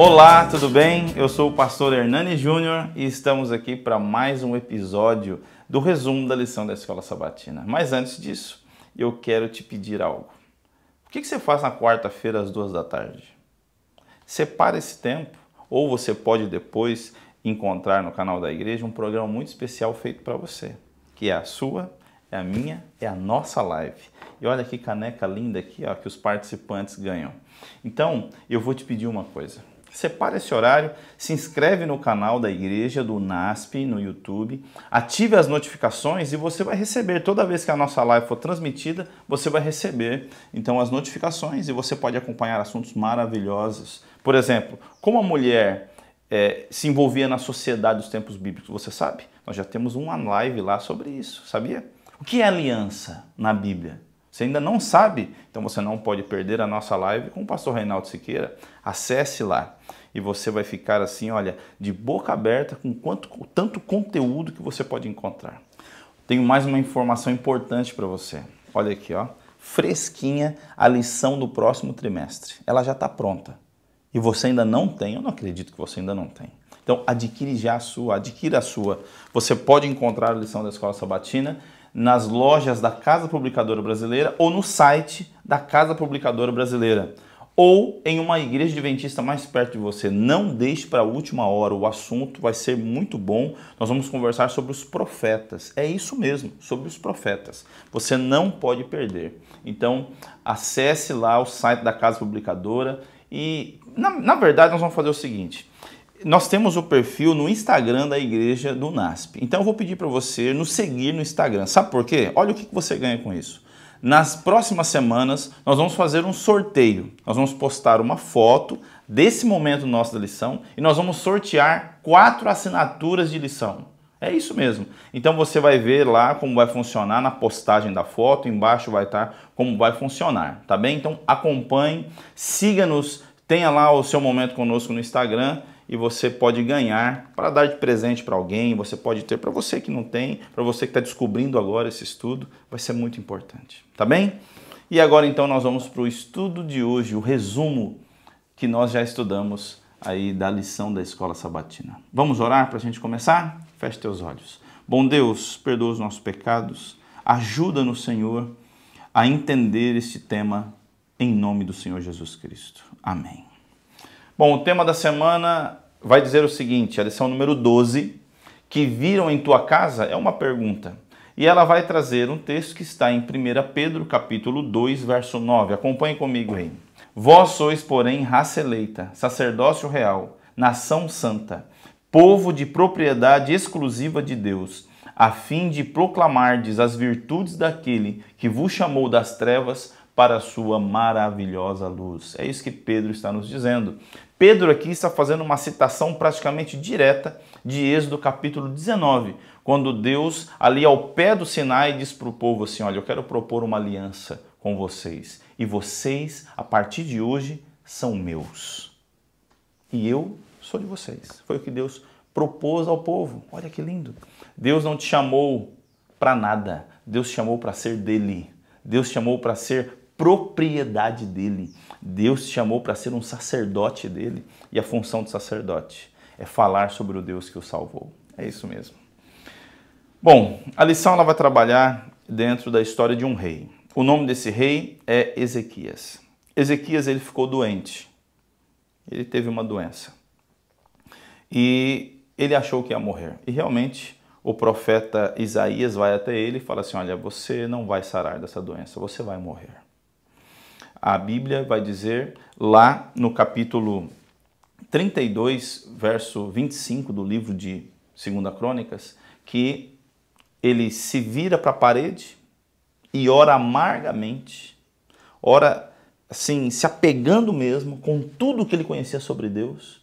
Olá, tudo bem? Eu sou o pastor Hernani Júnior e estamos aqui para mais um episódio do resumo da lição da Escola Sabatina. Mas antes disso, eu quero te pedir algo. O que você faz na quarta-feira às 14h? Separa esse tempo, ou você pode depois encontrar no canal da igreja um programa muito especial feito para você, que é a sua, é a minha, é a nossa live. E olha que caneca linda aqui, ó, que os participantes ganham. Então, eu vou te pedir uma coisa. Separa esse horário, se inscreve no canal da igreja, do NASP, no YouTube, ative as notificações e você vai receber, toda vez que a nossa live for transmitida, você vai receber, então, as notificações e você pode acompanhar assuntos maravilhosos. Por exemplo, como a mulher se envolvia na sociedade dos tempos bíblicos, você sabe? Nós já temos uma live lá sobre isso, sabia? O que é aliança na Bíblia? Você ainda não sabe? Então você não pode perder a nossa live com o pastor Reinaldo Siqueira. Acesse lá e você vai ficar assim, olha, de boca aberta com tanto conteúdo que você pode encontrar. Tenho mais uma informação importante para você. Olha aqui, ó, fresquinha a lição do próximo trimestre. Ela já está pronta e você ainda não tem, eu não acredito que você ainda não tem. Então adquire já a sua, adquira a sua. Você pode encontrar a lição da Escola Sabatina nas lojas da Casa Publicadora Brasileira ou no site da Casa Publicadora Brasileira ou em uma igreja adventista mais perto de você. Não deixe para a última hora, o assunto vai ser muito bom. Nós vamos conversar sobre os profetas, é isso mesmo, sobre os profetas. Você não pode perder. Então, acesse lá o site da Casa Publicadora e, na verdade, nós vamos fazer o seguinte. Nós temos o perfil no Instagram da igreja do NASP. Então eu vou pedir para você nos seguir no Instagram. Sabe por quê? Olha o que você ganha com isso. Nas próximas semanas nós vamos fazer um sorteio. Nós vamos postar uma foto desse momento nosso da lição e nós vamos sortear 4 assinaturas de lição. É isso mesmo. Então você vai ver lá como vai funcionar na postagem da foto. Embaixo vai estar como vai funcionar, tá bem? Então acompanhe, siga-nos, tenha lá o seu momento conosco no Instagram. E você pode ganhar para dar de presente para alguém, você pode ter para você que não tem, para você que está descobrindo agora esse estudo, vai ser muito importante, tá bem? E agora então nós vamos para o estudo de hoje, o resumo que nós já estudamos aí da lição da Escola Sabatina. Vamos orar para a gente começar? Feche teus olhos. Bom Deus, perdoa os nossos pecados, ajuda-nos, Senhor, a entender este tema em nome do Senhor Jesus Cristo. Amém. Bom, o tema da semana vai dizer o seguinte, a lição número 12, que viram em tua casa, é uma pergunta. E ela vai trazer um texto que está em 1 Pedro, capítulo 2, verso 9. Acompanhe comigo aí. Vós sois, porém, raça eleita, sacerdócio real, nação santa, povo de propriedade exclusiva de Deus, a fim de proclamardes as virtudes daquele que vos chamou das trevas para a sua maravilhosa luz. É isso que Pedro está nos dizendo. Pedro aqui está fazendo uma citação praticamente direta de Êxodo capítulo 19, quando Deus ali ao pé do Sinai diz para o povo assim, olha, eu quero propor uma aliança com vocês e vocês a partir de hoje são meus e eu sou de vocês. Foi o que Deus propôs ao povo. Olha que lindo. Deus não te chamou para nada. Deus te chamou para ser dele. Deus te chamou para ser propriedade dele. Deus te chamou para ser um sacerdote dele. E a função de sacerdote é falar sobre o Deus que o salvou. É isso mesmo. Bom, a lição ela vai trabalhar dentro da história de um rei. O nome desse rei é Ezequias. Ezequias ele ficou doente. Ele teve uma doença. E ele achou que ia morrer. E realmente o profeta Isaías vai até ele e fala assim, olha, você não vai sarar dessa doença, você vai morrer. A Bíblia vai dizer lá no capítulo 32, verso 25 do livro de 2 Crônicas, que ele se vira para a parede e ora amargamente, ora assim, se apegando mesmo com tudo que ele conhecia sobre Deus,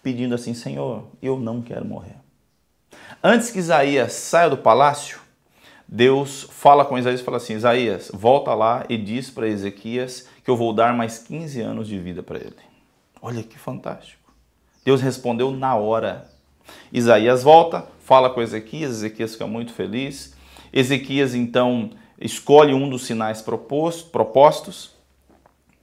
pedindo assim, Senhor, eu não quero morrer. Antes que Isaías saia do palácio, Deus fala com Isaías e fala assim, Isaías, volta lá e diz para Ezequias que eu vou dar mais 15 anos de vida para ele. Olha que fantástico. Deus respondeu na hora. Isaías volta, fala com Ezequias, Ezequias fica muito feliz. Ezequias então escolhe um dos sinais propostos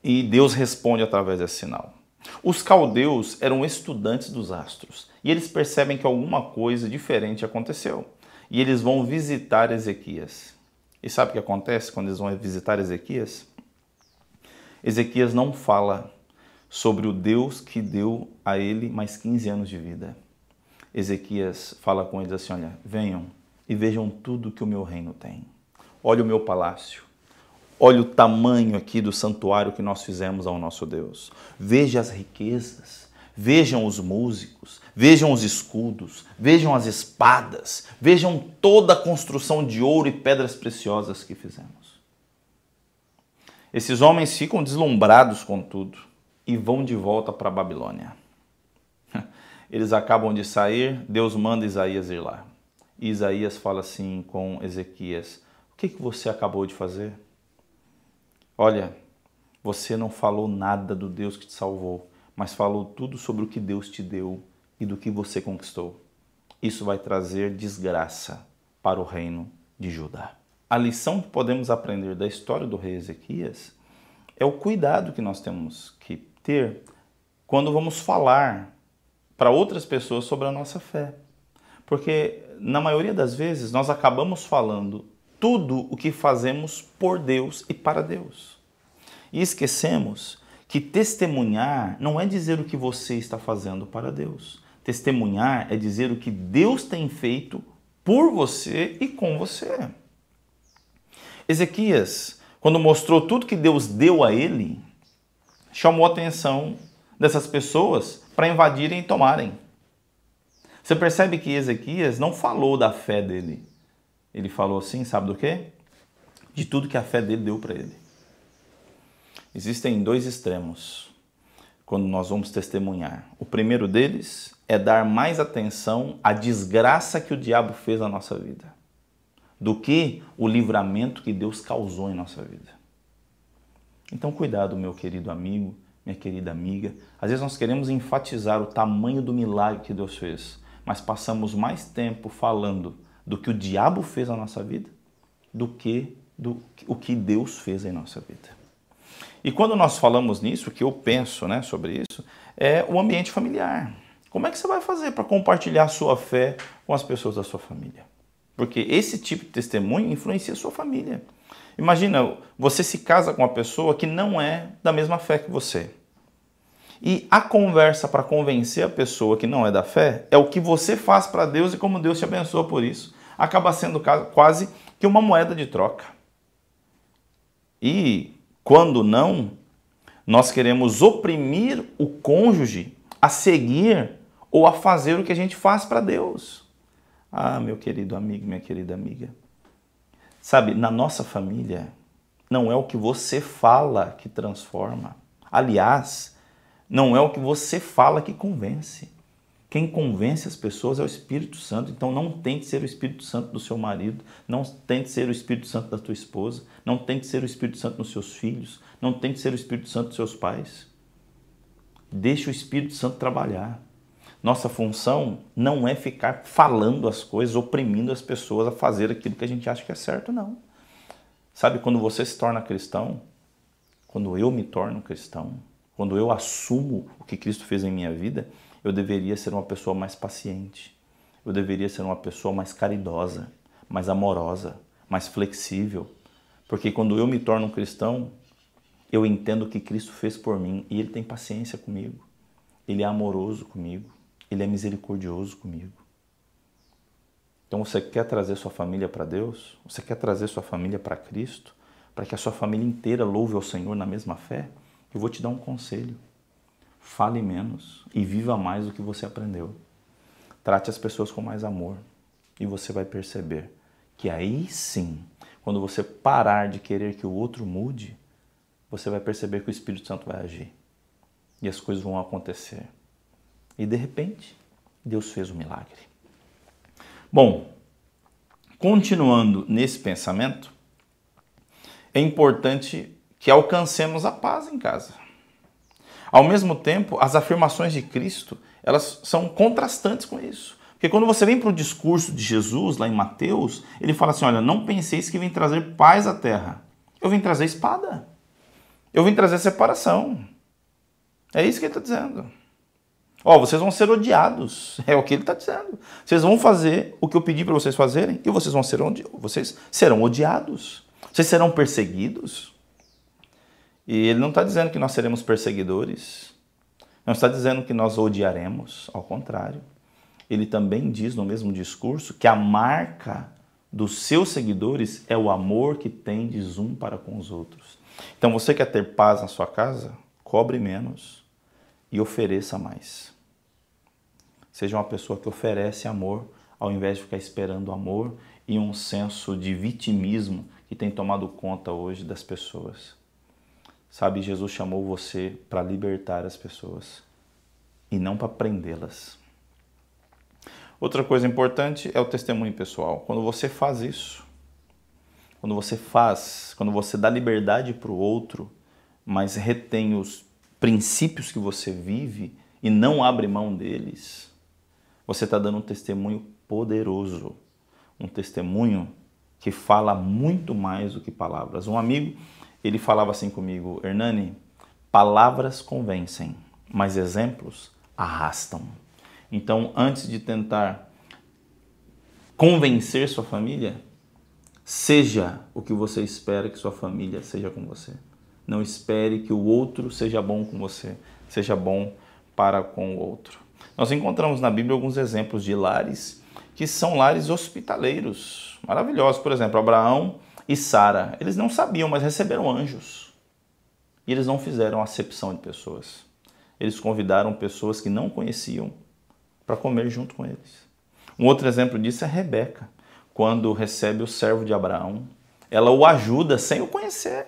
e Deus responde através desse sinal. Os caldeus eram estudantes dos astros e eles percebem que alguma coisa diferente aconteceu. E eles vão visitar Ezequias. E sabe o que acontece quando eles vão visitar Ezequias? Ezequias não fala sobre o Deus que deu a ele mais 15 anos de vida. Ezequias fala com eles assim, olha, venham e vejam tudo que o meu reino tem. Olha o meu palácio. Olha o tamanho aqui do santuário que nós fizemos ao nosso Deus. Veja as riquezas, vejam os músicos, vejam os escudos, vejam as espadas, vejam toda a construção de ouro e pedras preciosas que fizemos. Esses homens ficam deslumbrados com tudo e vão de volta para a Babilônia. Eles acabam de sair, Deus manda Isaías ir lá. E Isaías fala assim com Ezequias, o que você acabou de fazer? Olha, você não falou nada do Deus que te salvou, mas falou tudo sobre o que Deus te deu e do que você conquistou. Isso vai trazer desgraça para o reino de Judá. A lição que podemos aprender da história do rei Ezequias é o cuidado que nós temos que ter quando vamos falar para outras pessoas sobre a nossa fé. Porque, na maioria das vezes, nós acabamos falando tudo o que fazemos por Deus e para Deus. E esquecemos que testemunhar não é dizer o que você está fazendo para Deus. Testemunhar é dizer o que Deus tem feito por você e com você. Ezequias, quando mostrou tudo que Deus deu a ele, chamou a atenção dessas pessoas para invadirem e tomarem. Você percebe que Ezequias não falou da fé dele. Ele falou assim, sabe do quê? De tudo que a fé dele deu para ele. Existem dois extremos quando nós vamos testemunhar. O primeiro deles é dar mais atenção à desgraça que o diabo fez na nossa vida do que o livramento que Deus causou em nossa vida. Então cuidado, meu querido amigo, minha querida amiga. Às vezes nós queremos enfatizar o tamanho do milagre que Deus fez, mas passamos mais tempo falando do que o diabo fez na nossa vida, do que Deus fez em nossa vida. E quando nós falamos nisso, o que eu penso sobre isso, é o ambiente familiar. Como é que você vai fazer para compartilhar a sua fé com as pessoas da sua família? Porque esse tipo de testemunho influencia a sua família. Imagina, você se casa com uma pessoa que não é da mesma fé que você. E a conversa para convencer a pessoa que não é da fé é o que você faz para Deus e como Deus te abençoa por isso. Acaba sendo quase que uma moeda de troca. E quando não, nós queremos oprimir o cônjuge a seguir ou a fazer o que a gente faz para Deus. Ah, meu querido amigo, minha querida amiga. Sabe, na nossa família, não é o que você fala que transforma. Aliás, não é o que você fala que convence. Quem convence as pessoas é o Espírito Santo. Então não tente ser o Espírito Santo do seu marido, não tente ser o Espírito Santo da tua esposa, não tente ser o Espírito Santo dos seus filhos, não tente ser o Espírito Santo dos seus pais. Deixa o Espírito Santo trabalhar. Nossa função não é ficar falando as coisas, oprimindo as pessoas a fazer aquilo que a gente acha que é certo, não. Sabe, quando você se torna cristão, quando eu me torno cristão, quando eu assumo o que Cristo fez em minha vida, eu deveria ser uma pessoa mais paciente. Eu deveria ser uma pessoa mais caridosa, mais amorosa, mais flexível. Porque quando eu me torno um cristão, eu entendo o que Cristo fez por mim e Ele tem paciência comigo. Ele é amoroso comigo. Ele é misericordioso comigo. Então você quer trazer sua família para Deus? Você quer trazer sua família para Cristo? Para que a sua família inteira louve ao Senhor na mesma fé? Eu vou te dar um conselho. Fale menos e viva mais do que você aprendeu. Trate as pessoas com mais amor e você vai perceber que aí sim, quando você parar de querer que o outro mude, você vai perceber que o Espírito Santo vai agir e as coisas vão acontecer. E de repente, Deus fez um milagre. Bom, continuando nesse pensamento, é importante que alcancemos a paz em casa. Ao mesmo tempo, as afirmações de Cristo, elas são contrastantes com isso. Porque quando você vem para o discurso de Jesus, lá em Mateus, ele fala assim, olha, não penseis que vim trazer paz à terra. Eu vim trazer espada. Eu vim trazer separação. É isso que ele está dizendo. Ó, vocês vão ser odiados. É o que ele está dizendo. Vocês vão fazer o que eu pedi para vocês fazerem e vocês serão odiados. Vocês serão perseguidos. E ele não está dizendo que nós seremos perseguidores. Não está dizendo que nós odiaremos. Ao contrário. Ele também diz no mesmo discurso que a marca dos seus seguidores é o amor que tendes um para com os outros. Então você quer ter paz na sua casa? Cobre menos e ofereça mais. Seja uma pessoa que oferece amor ao invés de ficar esperando amor e um senso de vitimismo que tem tomado conta hoje das pessoas. Sabe, Jesus chamou você para libertar as pessoas e não para prendê-las. Outra coisa importante é o testemunho pessoal. Quando você faz isso, quando você dá liberdade para o outro, mas retém os princípios que você vive e não abre mão deles, você está dando um testemunho poderoso, um testemunho que fala muito mais do que palavras. Um amigo, ele falava assim comigo: Hernani, palavras convencem, mas exemplos arrastam. Então, antes de tentar convencer sua família, seja o que você espera que sua família seja com você. Não espere que o outro seja bom com você, seja bom para com o outro. Nós encontramos na Bíblia alguns exemplos de lares que são lares hospitaleiros, maravilhosos. Por exemplo, Abraão e Sara, eles não sabiam, mas receberam anjos. E eles não fizeram acepção de pessoas. Eles convidaram pessoas que não conheciam para comer junto com eles. Um outro exemplo disso é Rebeca, quando recebe o servo de Abraão. Ela o ajuda sem o conhecer.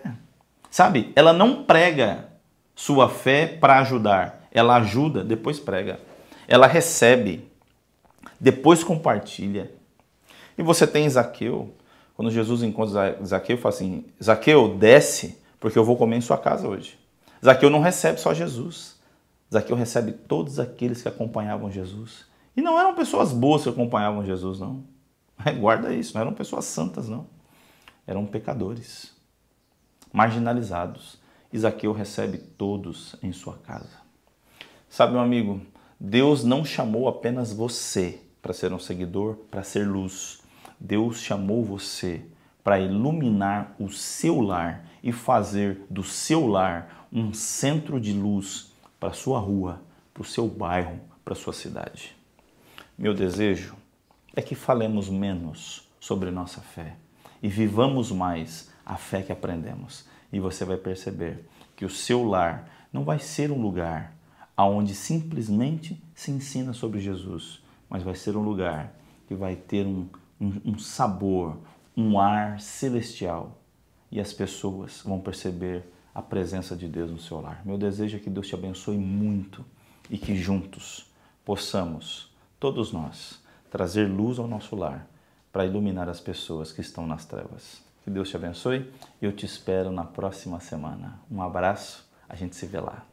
Sabe, ela não prega sua fé para ajudar. Ela ajuda, depois prega. Ela recebe, depois compartilha. E você tem Zaqueu. Quando Jesus encontra Zaqueu, fala assim: Zaqueu, desce, porque eu vou comer em sua casa hoje. Zaqueu não recebe só Jesus. Zaqueu recebe todos aqueles que acompanhavam Jesus. E não eram pessoas boas que acompanhavam Jesus, não. Guarda isso, não eram pessoas santas, não. Eram pecadores, marginalizados. Zaqueu recebe todos em sua casa. Sabe, meu amigo, Deus não chamou apenas você para ser um seguidor, para ser luz. Deus chamou você para iluminar o seu lar e fazer do seu lar um centro de luz para a sua rua, para o seu bairro, para a sua cidade. Meu desejo é que falemos menos sobre nossa fé e vivamos mais a fé que aprendemos. E você vai perceber que o seu lar não vai ser um lugar onde simplesmente se ensina sobre Jesus, mas vai ser um lugar que vai ter um sabor, um ar celestial. E as pessoas vão perceber a presença de Deus no seu lar. Meu desejo é que Deus te abençoe muito e que juntos possamos, todos nós, trazer luz ao nosso lar para iluminar as pessoas que estão nas trevas. Que Deus te abençoe e eu te espero na próxima semana. Um abraço, a gente se vê lá.